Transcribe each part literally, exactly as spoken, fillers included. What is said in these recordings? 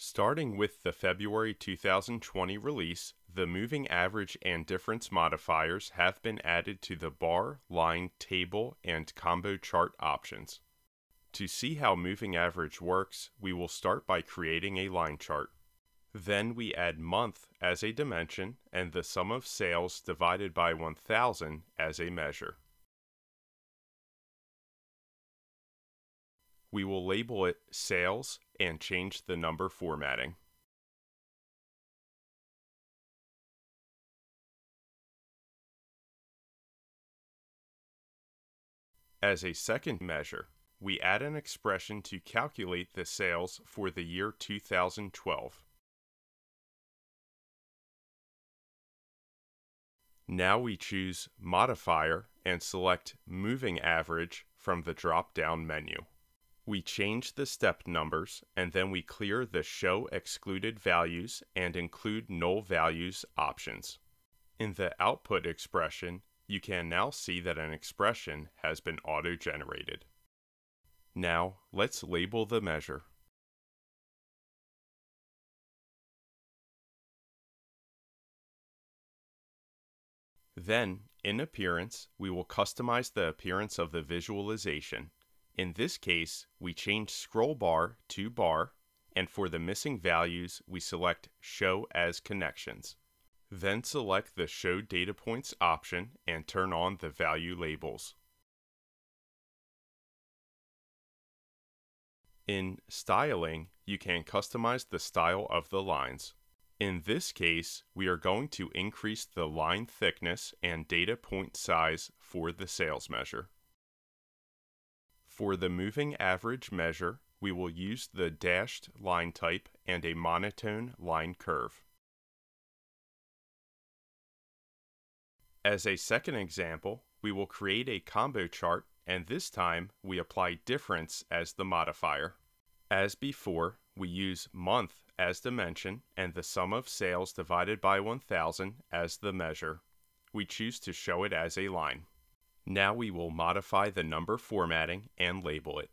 Starting with the February two thousand twenty release, the moving average and difference modifiers have been added to the bar, line, table, and combo chart options. To see how moving average works, we will start by creating a line chart. Then we add month as a dimension and the sum of sales divided by one thousand as a measure. We will label it Sales and change the number formatting. As a second measure, we add an expression to calculate the sales for the year two thousand twelve. Now we choose Modifier and select Moving Average from the drop-down menu. We change the step numbers, and then we clear the Show Excluded Values and Include Null Values options. In the output expression, you can now see that an expression has been auto-generated. Now, let's label the measure. Then, in Appearance, we will customize the appearance of the visualization. In this case, we change scroll bar to bar, and for the missing values, we select Show as Connections. Then select the Show Data Points option and turn on the value labels. In Styling, you can customize the style of the lines. In this case, we are going to increase the line thickness and data point size for the sales measure. For the moving average measure, we will use the dashed line type and a monotone line curve. As a second example, we will create a combo chart, and this time we apply difference as the modifier. As before, we use month as dimension and the sum of sales divided by one thousand as the measure. We choose to show it as a line. Now we will modify the number formatting and label it.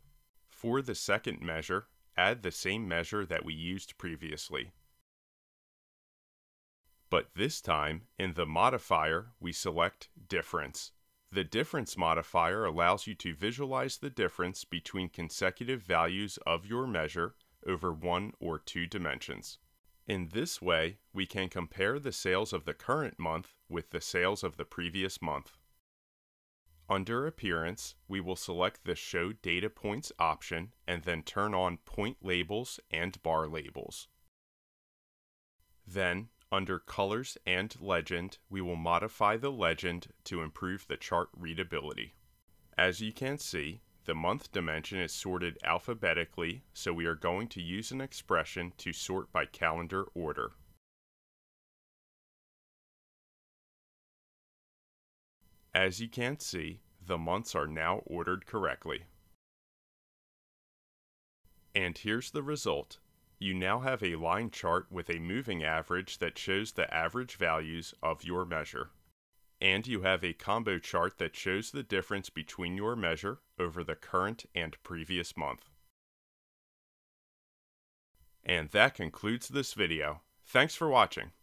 For the second measure, add the same measure that we used previously. But this time, in the modifier, we select Difference. The difference modifier allows you to visualize the difference between consecutive values of your measure over one or two dimensions. In this way, we can compare the sales of the current month with the sales of the previous month. Under Appearance, we will select the Show Data Points option and then turn on Point Labels and Bar Labels. Then, under Colors and Legend, we will modify the legend to improve the chart readability. As you can see, the month dimension is sorted alphabetically, so we are going to use an expression to sort by calendar order. As you can see, the months are now ordered correctly. And here's the result. You now have a line chart with a moving average that shows the average values of your measure. And you have a combo chart that shows the difference between your measure over the current and previous month. And that concludes this video. Thanks for watching.